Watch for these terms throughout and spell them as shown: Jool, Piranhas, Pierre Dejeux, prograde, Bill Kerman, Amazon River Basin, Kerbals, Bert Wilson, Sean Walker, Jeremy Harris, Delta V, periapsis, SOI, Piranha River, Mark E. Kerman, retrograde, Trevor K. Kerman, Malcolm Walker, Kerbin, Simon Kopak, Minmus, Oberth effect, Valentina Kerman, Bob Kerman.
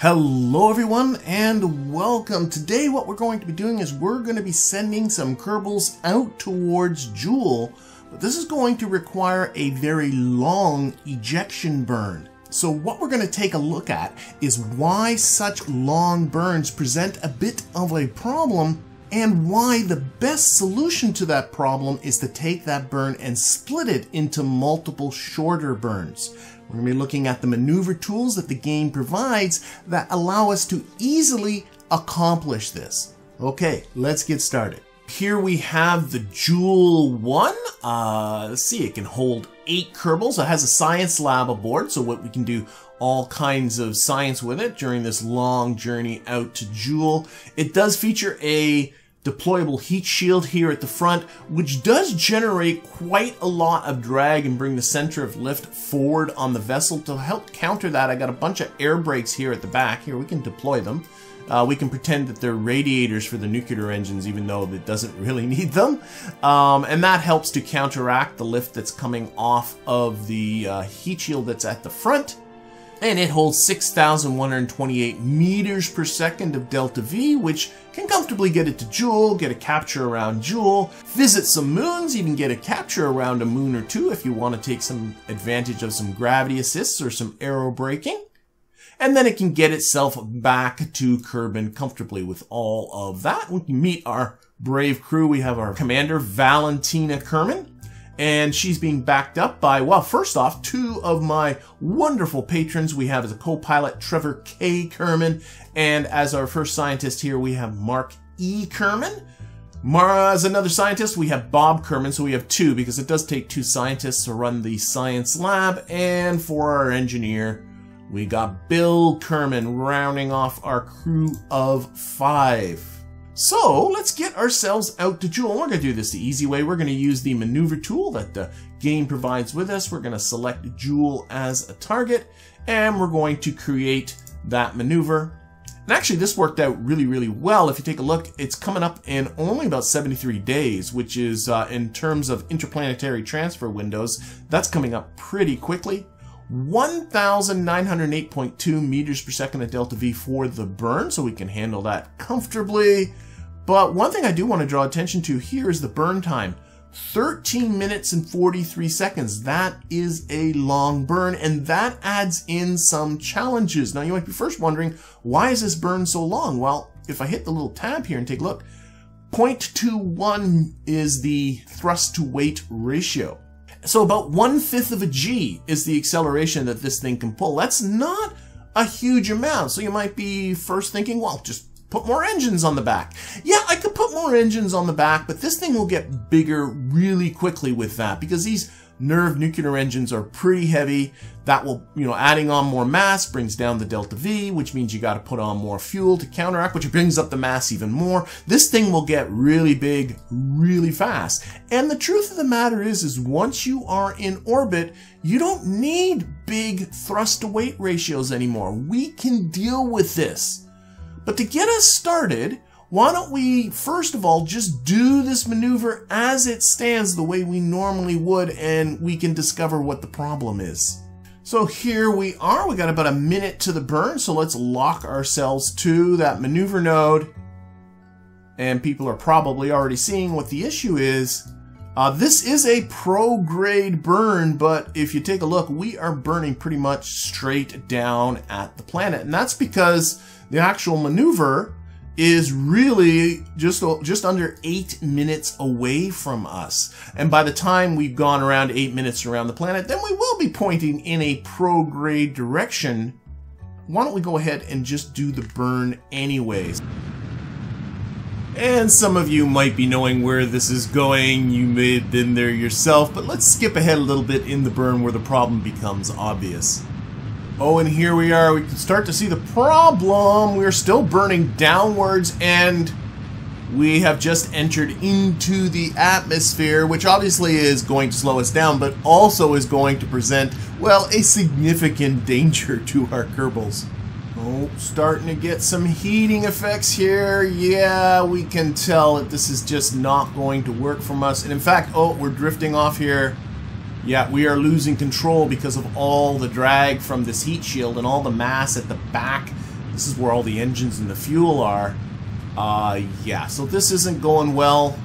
Hello everyone and welcome. Today what we're going to be doing is we're going to be sending some Kerbals out towards Jool, but this is going to require a very long ejection burn. So what we're going to take a look at is why such long burns present a bit of a problem and why the best solution to that problem is to take that burn and split it into multiple shorter burns. We're going to be looking at the maneuver tools that the game provides that allow us to easily accomplish this. Okay, let's get started. Here we have the Jool 1. Let's see, it can hold 8 Kerbals. It has a science lab aboard, so what we can do all kinds of science with it during this long journey out to Jool. It does feature a deployable heat shield here at the front, which does generate quite a lot of drag and bring the center of lift forward on the vessel. To help counter that, I got a bunch of air brakes here at the back. Here, we can deploy them. We can pretend that they're radiators for the nuclear engines, even though it doesn't really need them. And that helps to counteract the lift that's coming off of the heat shield that's at the front. And it holds 6,128 meters per second of Delta V, which can comfortably get it to Jool, get a capture around Jool, visit some moons, even get a capture around a moon or two if you want to take some advantage of some gravity assists or some aero braking. And then it can get itself back to Kerbin comfortably with all of that. We can meet our brave crew. We have our commander, Valentina Kerman. And she's being backed up by, well, first off, two of my wonderful patrons. We have as a co-pilot, Trevor K. Kerman. And as our first scientist here, we have Mark E. Kerman. As another scientist, we have Bob Kerman. So we have two, because it does take two scientists to run the science lab. And for our engineer, we got Bill Kerman rounding off our crew of 5. So let's get ourselves out to Jool. We're going to do this the easy way. We're going to use the maneuver tool that the game provides with us. We're going to select Jool as a target, and we're going to create that maneuver. And actually, this worked out really, really well. If you take a look, it's coming up in only about 73 days, which is, in terms of interplanetary transfer windows, that's coming up pretty quickly. 1,908.2 meters per second at Delta V for the burn, so we can handle that comfortably. But one thing I do want to draw attention to here is the burn time. 13 minutes and 43 seconds. That is a long burn, and that adds in some challenges. Now, you might be first wondering, why is this burn so long? Well, if I hit the little tab here and take a look, 0.21 is the thrust to weight ratio. So about 1/5 of a G is the acceleration that this thing can pull. That's not a huge amount. So you might be first thinking, well, just put more engines on the back. Yeah, I could put more engines on the back, but this thing will get bigger really quickly with that, because these nerve nuclear engines are pretty heavy. That will, you know, adding on more mass brings down the Delta V, which means you got to put on more fuel to counteract, which brings up the mass even more. This thing will get really big really fast. And the truth of the matter is once you are in orbit, you don't need big thrust to weight ratios anymore. We can deal with this. But to get us started, why don't we, first of all, just do this maneuver as it stands the way we normally would, and we can discover what the problem is. So here we are. We got about a minute to the burn, so let's lock ourselves to that maneuver node. And people are probably already seeing what the issue is. This is a pro-grade burn, but if you take a look, we are burning pretty much straight down at the planet. And that's because the actual maneuver is really just under 8 minutes away from us. And by the time we've gone around 8 minutes around the planet, then we will be pointing in a prograde direction. Why don't we go ahead and just do the burn anyways? And some of you might be knowing where this is going. You may have been there yourself, but let's skip ahead a little bit in the burn where the problem becomes obvious. Oh, and here we are. We can start to see the problem. We're still burning downwards, and we have just entered into the atmosphere, which obviously is going to slow us down, but also is going to present, well, a significant danger to our Kerbals. Oh, starting to get some heating effects here. Yeah, we can tell that this is just not going to work from us. And in fact, oh, we're drifting off here. Yeah, we are losing control because of all the drag from this heat shield and all the mass at the back This is where all the engines and the fuel are. Yeah, so this isn't going well.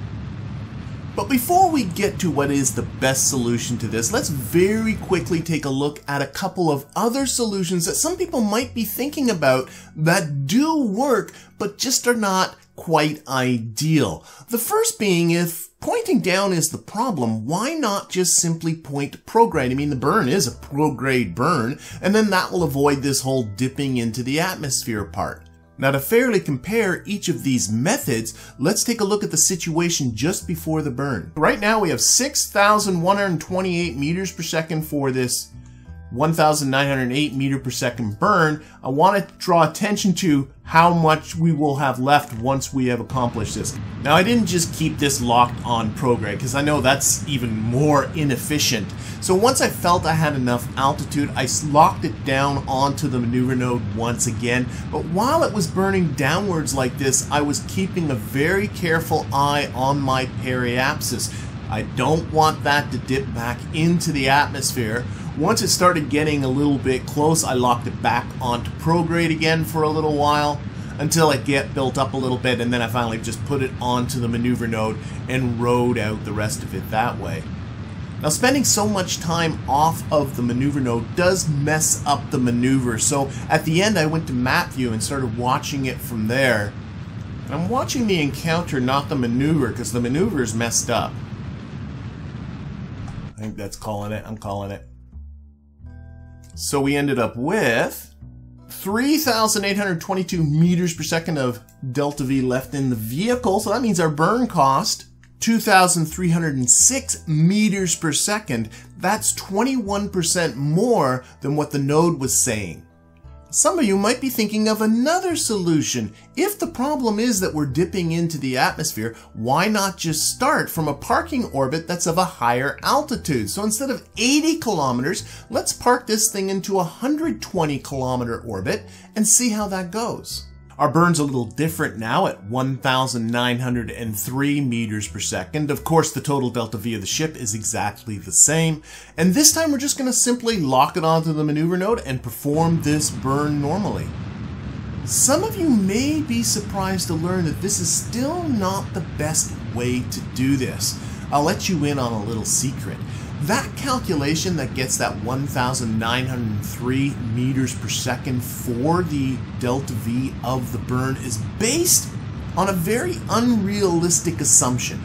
But before we get to what is the best solution to this, let's very quickly take a look at a couple of other solutions that some people might be thinking about that do work, but just are not quite ideal. The first being, if pointing down is the problem, why not just simply point prograde? I mean, the burn is a prograde burn, and then that will avoid this whole dipping into the atmosphere part. Now, to fairly compare each of these methods, let's take a look at the situation just before the burn. Right now we have 6,128 meters per second for this 1,908 meter per second burn. I want to draw attention to how much we will have left once we have accomplished this. Now, I didn't just keep this locked on prograde because I know that's even more inefficient. So once I felt I had enough altitude, I locked it down onto the maneuver node once again. But while it was burning downwards like this, I was keeping a very careful eye on my periapsis. I don't want that to dip back into the atmosphere. Once it started getting a little bit close, I locked it back onto prograde again for a little while until it get built up a little bit, and then I finally just put it onto the maneuver node and rode out the rest of it that way. Now, spending so much time off of the maneuver node does mess up the maneuver, so at the end I went to map view and started watching it from there. And I'm watching the encounter, not the maneuver, because the maneuver is messed up. I think that's calling it. I'm calling it. So we ended up with 3,822 meters per second of delta V left in the vehicle. So that means our burn cost 2,306 meters per second. That's 21% more than what the node was saying. Some of you might be thinking of another solution. If the problem is that we're dipping into the atmosphere, why not just start from a parking orbit that's of a higher altitude? So instead of 80 kilometers, let's park this thing into a 120 kilometer orbit and see how that goes. Our burn's a little different now at 1,903 meters per second. Of course, the total delta V of the ship is exactly the same. And this time we're just going to simply lock it onto the maneuver node and perform this burn normally. Some of you may be surprised to learn that this is still not the best way to do this. I'll let you in on a little secret. That calculation that gets that 1,903 meters per second for the delta V of the burn is based on a very unrealistic assumption.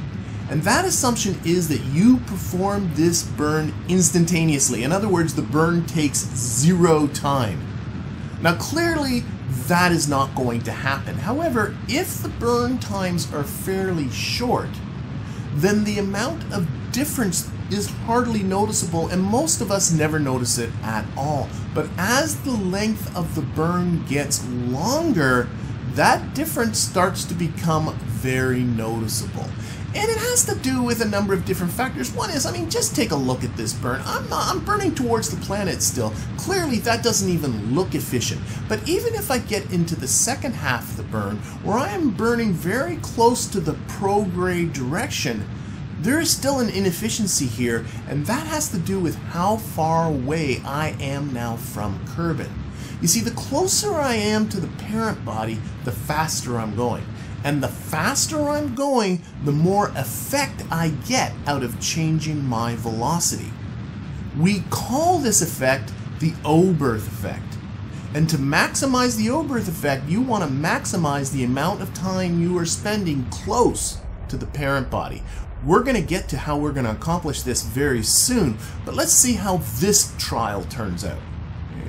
And that assumption is that you perform this burn instantaneously. In other words, the burn takes zero time. Now, clearly, that is not going to happen. However, if the burn times are fairly short, then the amount of difference is hardly noticeable, and most of us never notice it at all. But as the length of the burn gets longer, that difference starts to become very noticeable. And it has to do with a number of different factors. One is, I mean, just take a look at this burn. I'm burning towards the planet still. Clearly, that doesn't even look efficient. But even if I get into the second half of the burn, where I am burning very close to the prograde direction, there is still an inefficiency here, and that has to do with how far away I am now from Kerbin. You see, the closer I am to the parent body, the faster I'm going. And the faster I'm going, the more effect I get out of changing my velocity. We call this effect the Oberth effect. And to maximize the Oberth effect, you want to maximize the amount of time you are spending close to the parent body. We're going to get to how we're going to accomplish this very soon, but let's see how this trial turns out.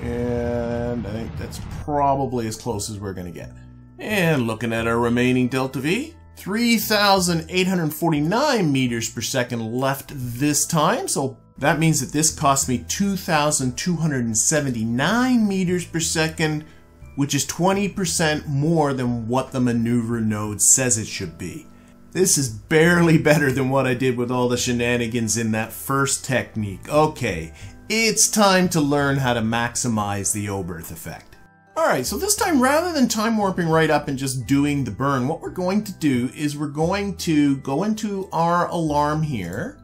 And I think that's probably as close as we're going to get. And looking at our remaining delta V, 3,849 meters per second left this time, so that means that this cost me 2,279 meters per second, which is 20% more than what the maneuver node says it should be. This is barely better than what I did with all the shenanigans in that first technique. Okay, it's time to learn how to maximize the Oberth effect. Alright, so this time, rather than time warping right up and just doing the burn, what we're going to do is we're going to go into our alarm here,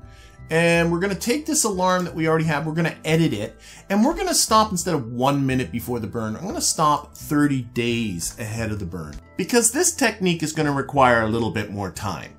And we're gonna take this alarm that we already have, we're gonna edit it, and we're gonna stop instead of 1 minute before the burn, I'm gonna stop 30 days ahead of the burn. Because this technique is gonna require a little bit more time.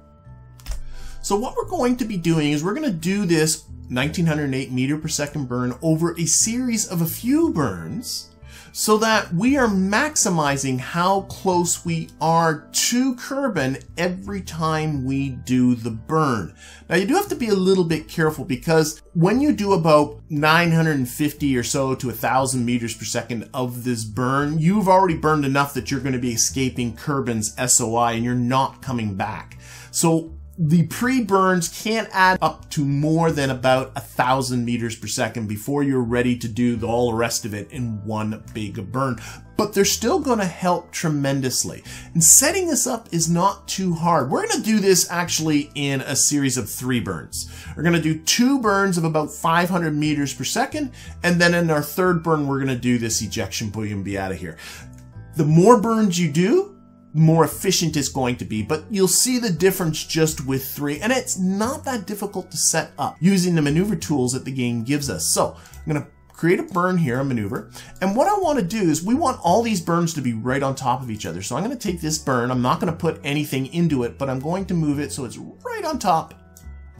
So what we're going to be doing is we're gonna do this 1908 meter per second burn over a series of a few burns, so that we are maximizing how close we are to Kerbin every time we do the burn. Now you do have to be a little bit careful, because when you do about 950 or so to 1,000 meters per second of this burn, you've already burned enough that you're going to be escaping Kerbin's SOI and you're not coming back. So the pre-burns can't add up to more than about 1,000 meters per second before you're ready to do all the rest of it in one big burn. But they're still going to help tremendously. And setting this up is not too hard. We're going to do this actually in a series of 3 burns. We're going to do 2 burns of about 500 meters per second. And then in our 3rd burn, we're going to do this ejection boom and be out of here. The more burns you do, more efficient it's going to be, but you'll see the difference just with 3, and it's not that difficult to set up using the maneuver tools that the game gives us. So I'm going to create a burn here, a maneuver, and what I want to do is we want all these burns to be right on top of each other. So I'm going to take this burn, I'm not going to put anything into it, but I'm going to move it so it's right on top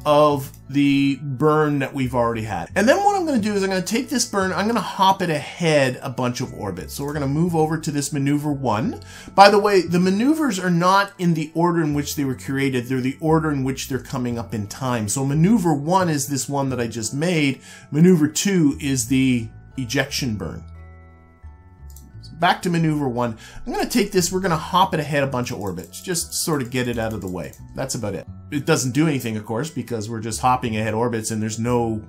of the burn that we've already had. And then what I'm going to do is I'm going to take this burn, I'm going to hop it ahead a bunch of orbits. So we're going to move over to this maneuver 1. By the way, the maneuvers are not in the order in which they were created, they're the order in which they're coming up in time. So maneuver 1 is this one that I just made, maneuver 2 is the ejection burn. So back to maneuver 1. I'm going to take this, we're going to hop it ahead a bunch of orbits, just sort of get it out of the way. That's about it. It doesn't do anything, of course, because we're just hopping ahead orbits and there's no...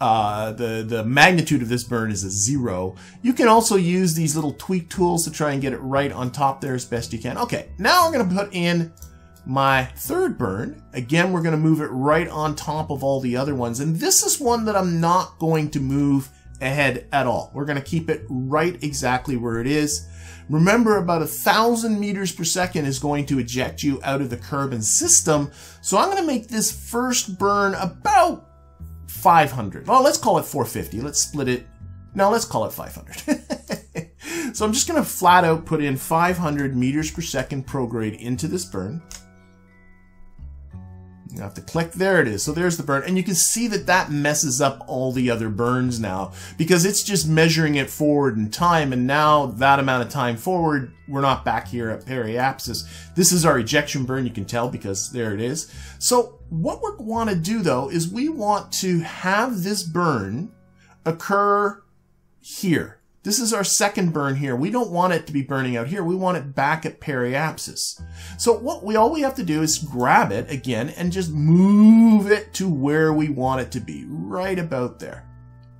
the magnitude of this burn is a 0. You can also use these little tweak tools to try and get it right on top there as best you can. Okay, now I'm going to put in my 3rd burn. Again, we're going to move it right on top of all the other ones. And this is one that I'm not going to move ahead at all. We're going to keep it right exactly where it is. Remember, about 1,000 meters per second is going to eject you out of the Kerbin system. So I'm going to make this first burn about 500. Well, let's call it 450. Let's split it. No, let's call it 500. So I'm just going to flat out put in 500 meters per second prograde into this burn. You have to click, there it is. So there's the burn, and you can see that that messes up all the other burns now, because it's just measuring it forward in time, and now that amount of time forward, we're not back here at periapsis. This is our ejection burn, you can tell, because there it is. So what we want to do though is we want to have this burn occur here. This is our 2nd burn here. We don't want it to be burning out here. We want it back at periapsis. So what all we have to do is grab it again and just move it to where we want it to be, right about there.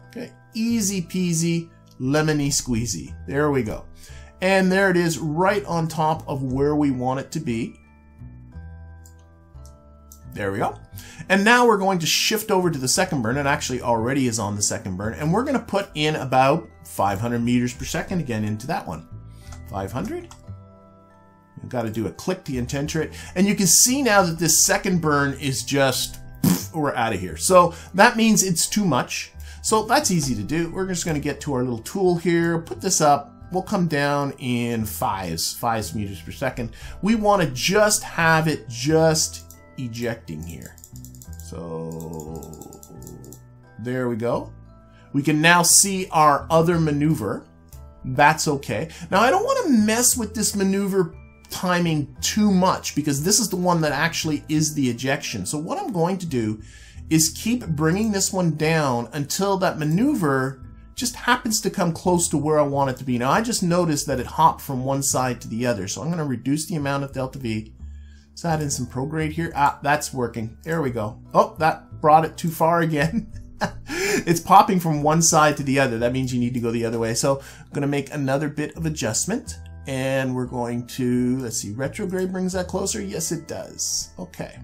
Okay, easy peasy, lemony squeezy. There we go. And there it is, right on top of where we want it to be. There we go. And now we're going to shift over to the 2nd burn. It actually already is on the 2nd burn. And we're going to put in about 500 meters per second again into that one. 500. We've got to do a click to enter it. And you can see now that this 2nd burn is just, poof, we're out of here. So that means it's too much. So that's easy to do. We're just going to get to our little tool here, put this up. We'll come down in fives meters per second. We want to just have it just ejecting here. So there we go. We can now see our other maneuver. That's okay. Now I don't want to mess with this maneuver timing too much, because this is the one that actually is the ejection. So what I'm going to do is keep bringing this one down until that maneuver just happens to come close to where I want it to be. Now I just noticed that it hopped from one side to the other. So I'm going to reduce the amount of delta V. Let's add in some prograde here. Ah, that's working. There we go. Oh, that brought it too far again. It's popping from one side to the other. That means you need to go the other way. So I'm going to make another bit of adjustment. And we're going to, let's see, retrograde brings that closer. Yes, it does. Okay.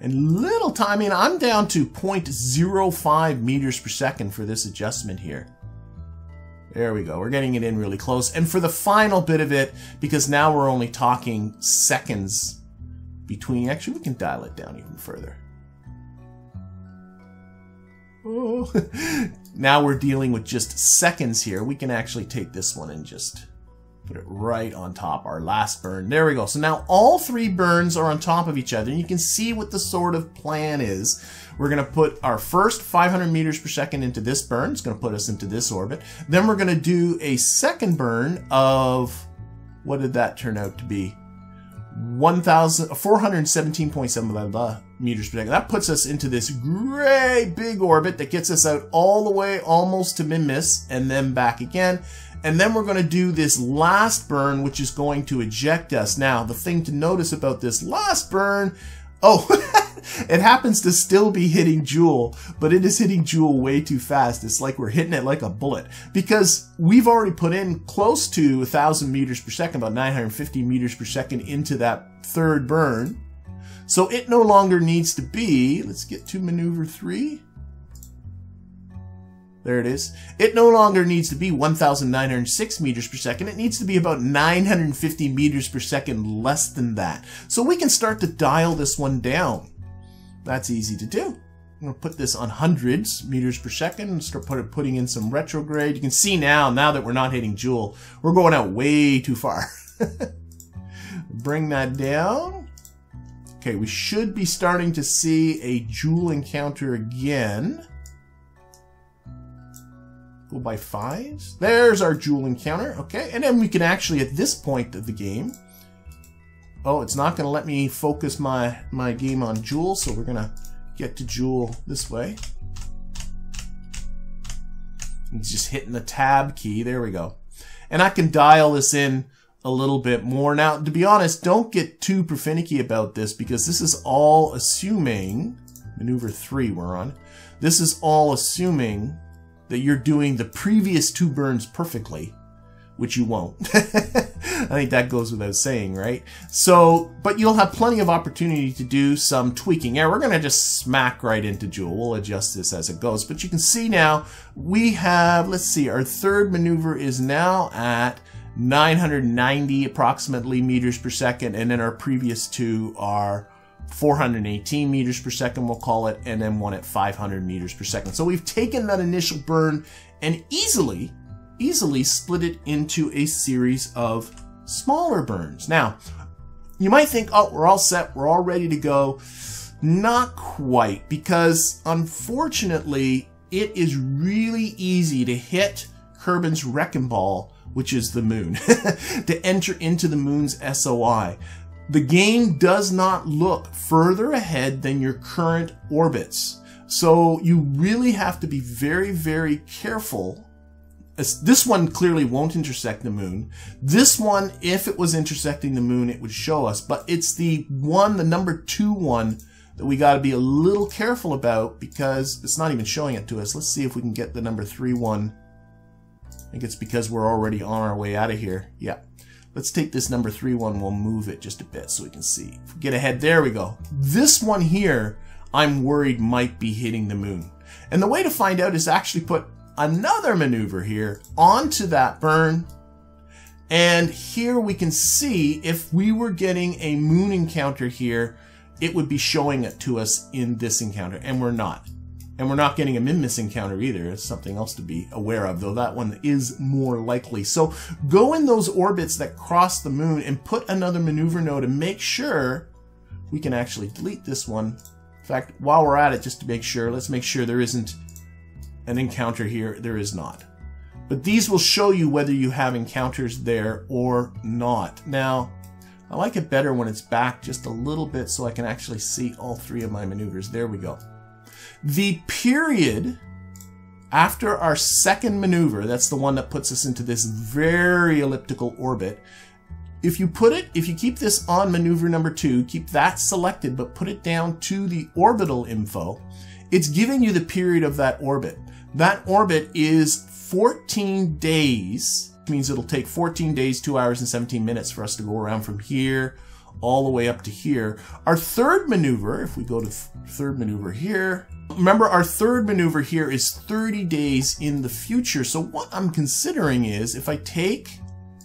And little time in, I'm down to 0.05 meters per second for this adjustment here. There we go. We're getting it in really close. And for the final bit of it, because now we're only talking seconds between, actually we can dial it down even further. Oh. Now we're dealing with just seconds here. We can actually take this one and just put it right on top. Our last burn. There we go. So now all three burns are on top of each other. And you can see what the sort of plan is. We're going to put our first 500 meters per second into this burn. It's going to put us into this orbit. Then we're going to do a second burn of, what did that turn out to be? 1,417.7 meters per second. That puts us into this great big orbit that gets us out all the way almost to Minmus and then back again. And then we're going to do this last burn, which is going to eject us. Now, the thing to notice about this last burn, oh, it happens to still be hitting Jool, but it is hitting Jool way too fast. It's like we're hitting it like a bullet, because we've already put in close to 1,000 meters per second, about 950 meters per second into that third burn. So it no longer needs to be, let's get to maneuver 3. There it is. It no longer needs to be 1,906 meters per second. It needs to be about 950 meters per second less than that. So we can start to dial this one down. That's easy to do. I'm going to put this on hundreds meters per second and start putting in some retrograde. You can see now that we're not hitting Jool, we're going out way too far. Bring that down. Okay, we should be starting to see a Jool encounter again. Go by 5s. There's our Jool encounter. Okay, and then we can actually, at this point of the game, oh, it's not going to let me focus my game on Jool, so we're going to get to Jool this way. It's just hitting the tab key. There we go. And I can dial this in a little bit more. Now, to be honest, don't get too finicky about this, because this is all assuming, maneuver 3 we're on, this is all assuming that you're doing the previous 2 burns perfectly, which you won't. I think that goes without saying, right? So, but you'll have plenty of opportunity to do some tweaking. Yeah, we're going to just smack right into Jool. We'll adjust this as it goes. But you can see now we have, let's see, our third maneuver is now at 990 approximately meters per second. And then our previous 2 are 418 meters per second, we'll call it, and then one at 500 meters per second. So we've taken that initial burn and easily split it into a series of smaller burns. Now, you might think, oh, we're all set, we're all ready to go. Not quite, because unfortunately, it is really easy to hit Kerbin's wrecking ball, which is the moon, to enter into the moon's SOI. The game does not look further ahead than your current orbits. So you really have to be very, very careful. This one clearly won't intersect the moon. This one, if it was intersecting the moon, it would show us. But it's the one, the number 2 one, that we got to be a little careful about, because it's not even showing it to us. Let's see if we can get the number 3 one. I think it's because we're already on our way out of here. Yeah. Let's take this number 3 one, we'll move it just a bit so we can see. Get ahead, there we go. This one here, I'm worried might be hitting the moon. And the way to find out is actually put another maneuver here onto that burn. And here we can see if we were getting a moon encounter here, it would be showing it to us in this encounter, and we're not. And we're not getting a Minmus encounter either. It's something else to be aware of, though that one is more likely. So go in those orbits that cross the moon and put another maneuver node and make sure we can actually delete this one. In fact, while we're at it, just to make sure, let's make sure there isn't an encounter here. There is not. But these will show you whether you have encounters there or not. Now, I like it better when it's back just a little bit so I can actually see all 3 of my maneuvers. There we go. The period after our second maneuver, that's the one that puts us into this very elliptical orbit, if you keep this on maneuver number 2, keep that selected, but put it down to the orbital info, it's giving you the period of that orbit. That orbit is 14 days, which means it'll take 14 days, 2 hours and 17 minutes for us to go around from here all the way up to here. Our third maneuver, if we go to third maneuver here, remember our third maneuver here is 30 days in the future. So what I'm considering is if I take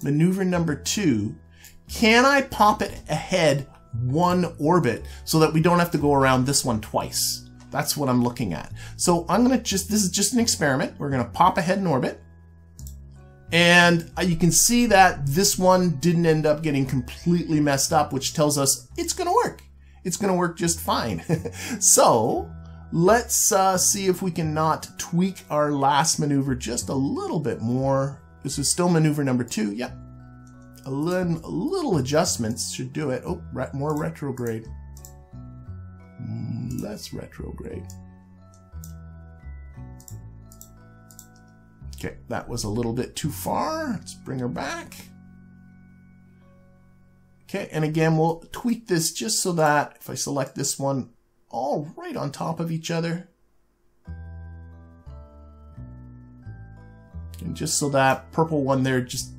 maneuver number 2, can I pop it ahead one orbit so that we don't have to go around this one twice. That's what I'm looking at. So I'm going to just, this is just an experiment. We're going to pop ahead in orbit. And you can see that this one didn't end up getting completely messed up, which tells us it's going to work. It's going to work just fine. So let's see if we can not tweak our last maneuver just a little bit more. This is still maneuver number 2. Yep. A little adjustments should do it. Oh, more retrograde. Less retrograde. Okay, that was a little bit too far. Let's bring her back. Okay, and again, we'll tweak this just so that if I select this one, all right on top of each other. And just so that purple one there just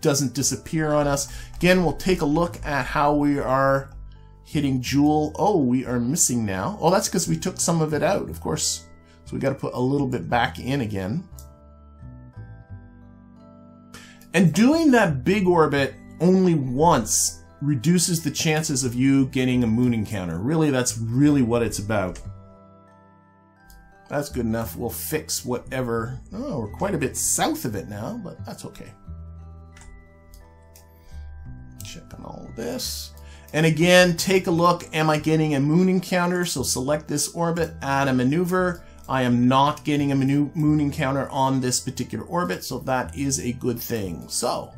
doesn't disappear on us. Again, we'll take a look at how we are hitting Jool. Oh, we are missing now. Oh, that's because we took some of it out, of course. So we got to put a little bit back in again. And doing that big orbit only once reduces the chances of you getting a moon encounter. Really, that's really what it's about. That's good enough. We'll fix whatever. Oh, we're quite a bit south of it now, but that's okay. Checking all of this. And again, take a look. Am I getting a moon encounter? So select this orbit, add a maneuver. I am not getting a moon encounter on this particular orbit, so that is a good thing. So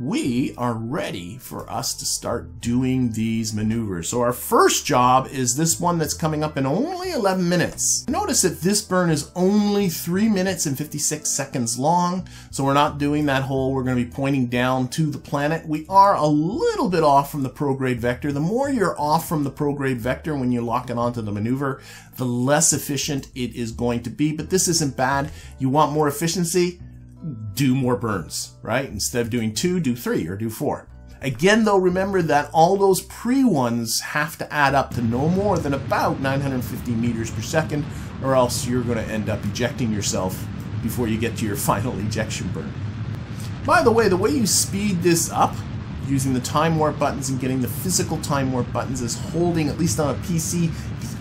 we are ready for us to start doing these maneuvers. So our first job is this one that's coming up in only 11 minutes. Notice that this burn is only 3 minutes and 56 seconds long. So we're not doing that whole, we're going to be pointing down to the planet. We are a little bit off from the prograde vector. The more you're off from the prograde vector when you're locking onto the maneuver, the less efficient it is going to be. But this isn't bad. You want more efficiency? Do more burns, right? Instead of doing 2, do 3 or do 4. Again, though, remember that all those pre-ones have to add up to no more than about 950 meters per second, or else you're going to end up ejecting yourself before you get to your final ejection burn. By the way you speed this up using the time warp buttons and getting the physical time warp buttons is holding, at least on a PC,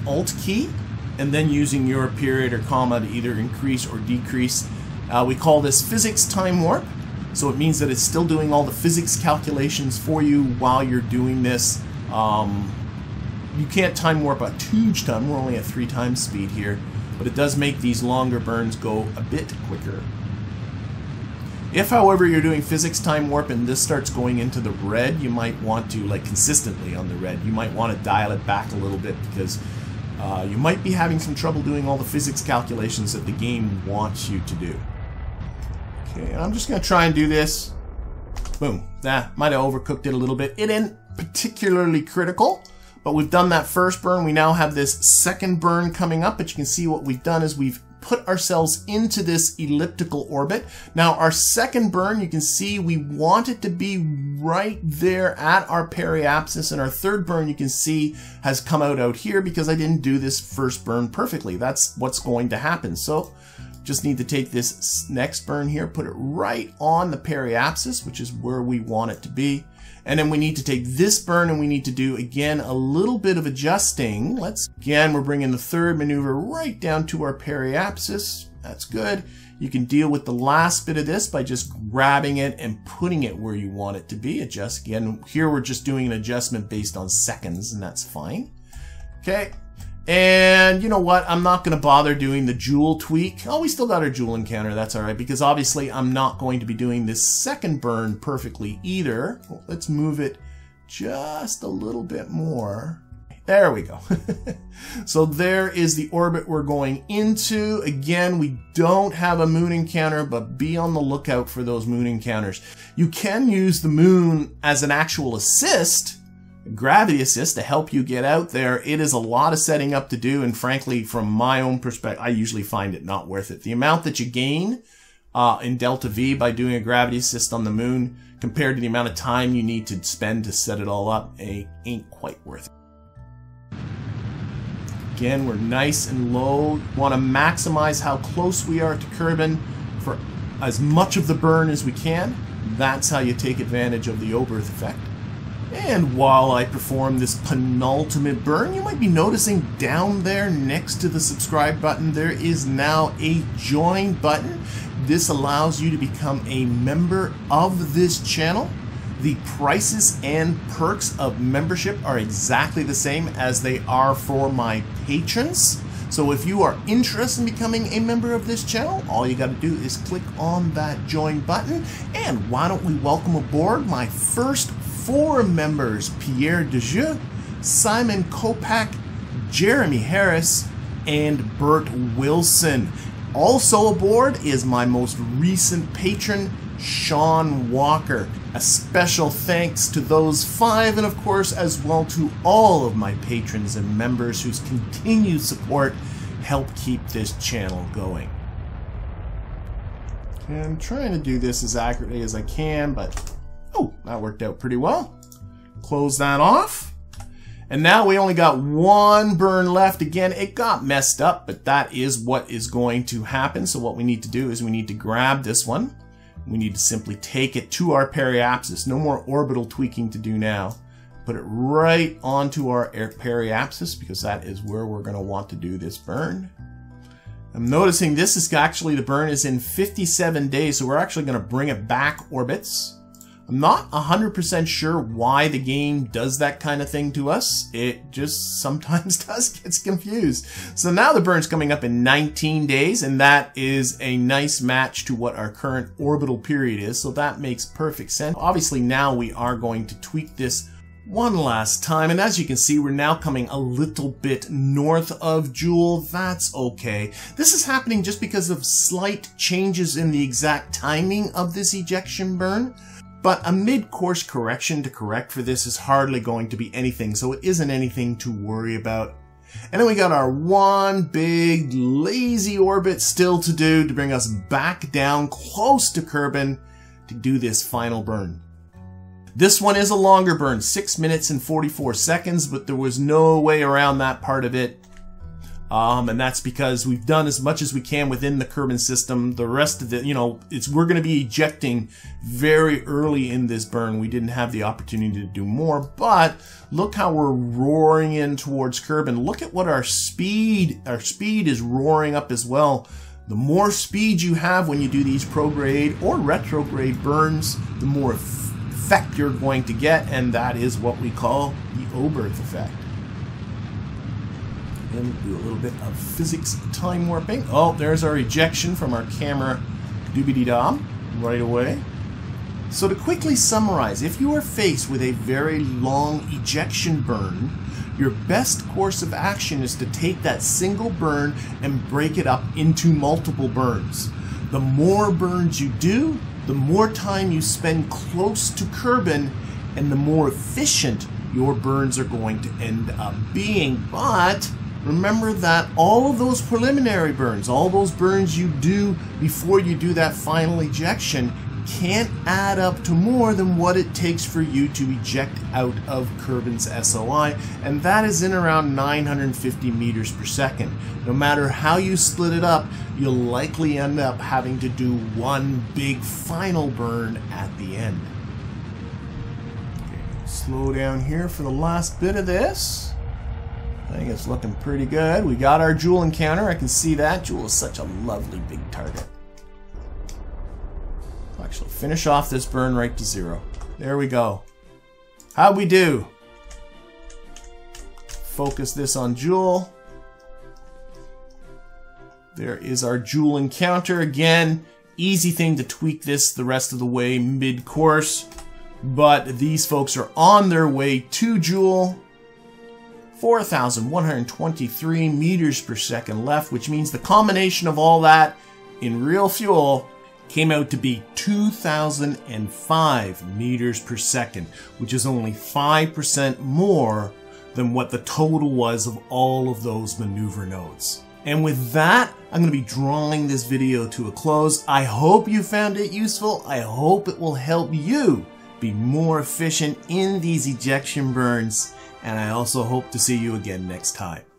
the Alt key, and then using your period or comma to either increase or decrease. We call this physics time warp, so it means that it's still doing all the physics calculations for you while you're doing this. You can't time warp a huge time, we're only at 3 times speed here, but it does make these longer burns go a bit quicker. If, however, you're doing physics time warp and this starts going into the red, you might want to, like consistently on the red, you might want to dial it back a little bit because you might be having some trouble doing all the physics calculations that the game wants you to do. Okay, I'm just going to try and do this. Boom. That might have overcooked it a little bit. It isn't particularly critical, but we've done that first burn. We now have this second burn coming up, but you can see what we've done is we've put ourselves into this elliptical orbit. Now our second burn, you can see we want it to be right there at our periapsis, and our third burn, you can see, has come out here because I didn't do this first burn perfectly. That's what's going to happen. So just need to take this next burn here, put it right on the periapsis, which is where we want it to be. And then we need to take this burn and we need to do, again, a little bit of adjusting. Let's, again, we're bringing the third maneuver right down to our periapsis. That's good. You can deal with the last bit of this by just grabbing it and putting it where you want it to be. Adjust again. Here we're just doing an adjustment based on seconds, and that's fine. Okay. And you know what? I'm not going to bother doing the Jool tweak. Oh, we still got our Jool encounter. That's all right, because obviously I'm not going to be doing this second burn perfectly either. Well, let's move it just a little bit more. There we go. So there is the orbit we're going into. Again, we don't have a moon encounter, but be on the lookout for those moon encounters. You can use the moon as an actual assist, gravity assist, to help you get out there. It is a lot of setting up to do, and frankly, from my own perspective, I usually find it not worth it. The amount that you gain in Delta V by doing a gravity assist on the moon compared to the amount of time you need to spend to set it all up, it ain't quite worth it. Again, we're nice and low. Want to maximize how close we are to Kerbin for as much of the burn as we can. That's how you take advantage of the Oberth effect. And while I perform this penultimate burn, you might be noticing down there next to the subscribe button, there is now a join button. This allows you to become a member of this channel. The prices and perks of membership are exactly the same as they are for my patrons. So if you are interested in becoming a member of this channel, all you got to do is click on that join button. And why don't we welcome aboard my first 4 members, Pierre Dejeux, Simon Kopak, Jeremy Harris, and Bert Wilson. Also aboard is my most recent patron, Sean Walker. A special thanks to those 5, and of course as well to all of my patrons and members whose continued support help keep this channel going. And I'm trying to do this as accurately as I can, but oh, that worked out pretty well. Close that off. And now we only got 1 burn left. Again, it got messed up, but that is what is going to happen. So what we need to do is we need to grab this one. We need to simply take it to our periapsis. No more orbital tweaking to do now. Put it right onto our periapsis because that is where we're going to want to do this burn. I'm noticing this is actually, the burn is in 57 days, so we're actually going to bring it back orbits. I'm not 100% sure why the game does that kind of thing to us. It just sometimes gets confused. So now the burn's coming up in 19 days, and that is a nice match to what our current orbital period is, so that makes perfect sense. Obviously now we are going to tweak this one last time, and as you can see, we're now coming a little bit north of Jool. That's okay. This is happening just because of slight changes in the exact timing of this ejection burn. But a mid-course correction to correct for this is hardly going to be anything, so it isn't anything to worry about. And then we got our one big lazy orbit still to do to bring us back down close to Kerbin to do this final burn. This one is a longer burn, 6 minutes and 44 seconds, but there was no way around that part of it. And that's because we've done as much as we can within the Kerbin system. The rest of the, we're going to be ejecting very early in this burn. We didn't have the opportunity to do more, but look how we're roaring in towards Kerbin. Look at what our speed is roaring up as well. The more speed you have when you do these prograde or retrograde burns, the more effect you're going to get, and that is what we call the Oberth effect. And do a little bit of physics time warping. Oh, there's our ejection from our camera doobity-dob right away. So to quickly summarize, if you are faced with a very long ejection burn, your best course of action is to take that single burn and break it up into multiple burns. The more burns you do, the more time you spend close to Kerbin, and the more efficient your burns are going to end up being. But remember that all of those preliminary burns, all those burns you do before you do that final ejection, can't add up to more than what it takes for you to eject out of Kerbin's SOI, and that is in around 950 meters per second. No matter how you split it up, you'll likely end up having to do one big final burn at the end. Okay, slow down here for the last bit of this. I think it's looking pretty good. We got our Jool encounter. I can see that. Jool is such a lovely big target. I'll actually finish off this burn right to 0. There we go. How'd we do? Focus this on Jool. There is our Jool encounter. Again, easy thing to tweak this the rest of the way mid-course. But these folks are on their way to Jool. 4,123 meters per second left, which means the combination of all that in real fuel came out to be 2,005 meters per second, which is only 5% more than what the total was of all of those maneuver nodes. And with that, I'm going to be drawing this video to a close. I hope you found it useful. I hope it will help you be more efficient in these ejection burns. And I also hope to see you again next time.